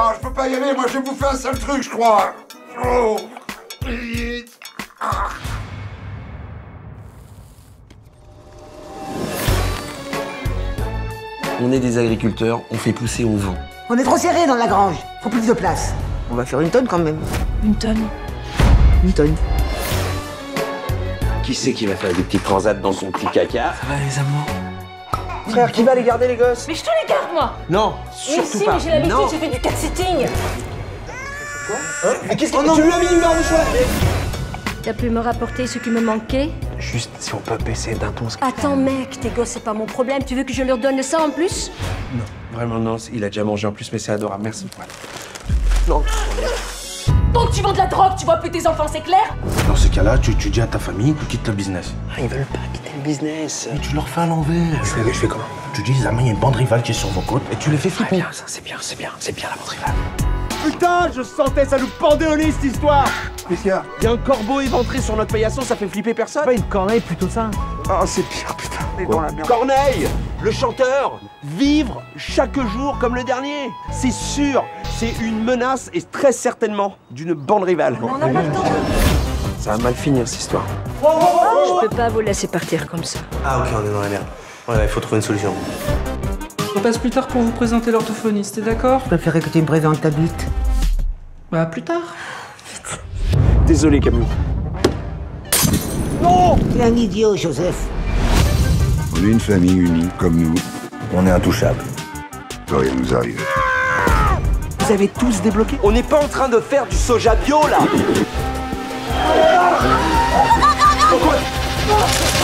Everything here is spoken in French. Ah, je peux pas y aller, moi j'ai bouffé un sale truc, je crois. Oh. Ah. On est des agriculteurs, on fait pousser au vent. On est trop serré dans la grange, faut plus de place. On va faire une tonne quand même. Une tonne. Une tonne. Qui c'est qui va faire des petits transats dans son petit caca? Ça va les amours. Frère, qui va les garder les gosses? Mais je te les garde moi. Non, surtout pas. Mais si, mais j'ai l'habitude, j'ai fait du cat-sitting. Quoi? Hein? Mais qu'est-ce que tu lui as mis une barre de choix? T'as pu me rapporter ce qui me manquait? Juste si on peut baisser d'un ton. Attends mec, tes gosses c'est pas mon problème, tu veux que je leur donne ça en plus? Non, vraiment non, il a déjà mangé en plus mais c'est adorable, merci. Voilà. Non. Tant que tu vends de la drogue, tu vois plus tes enfants, c'est clair? Dans ces cas-là, tu dis à ta famille, tu quittes le business. Ah, ils veulent pas quitter le business. Mais tu leur fais à l'envers. Je fais comment? Tu dis, Zama, il y a une bande rivale qui est sur vos côtes et tu les fais flipper. Ah, c'est bien la bande rivale. Putain, je sentais, ça nous pendait au nez cette histoire. Qu'est-ce qu'il y a? Il y a un corbeau éventré sur notre paillasson, ça fait flipper personne. Pas une corneille, plutôt ça. Ah, c'est pire, putain. Dans la merde. Corneille, le chanteur, vivre chaque jour comme le dernier. C'est sûr, c'est une menace et très certainement d'une bande rivale. On n'a pas le temps. Ça va mal finir cette histoire. Je peux pas vous laisser partir comme ça. Ah ok, on est dans la merde. Ouais, il faut trouver une solution. On passe plus tard pour vous présenter l'orthophoniste, t'es d'accord? Je préférais que tu me présentes ta bite. Bah plus tard. Désolé Camille. Non! T'es un idiot, Joseph. On est une famille unie, comme nous. On est intouchables. Rien nous arrive. Vous avez tous débloqué? On n'est pas en train de faire du soja bio, là. Pourquoi?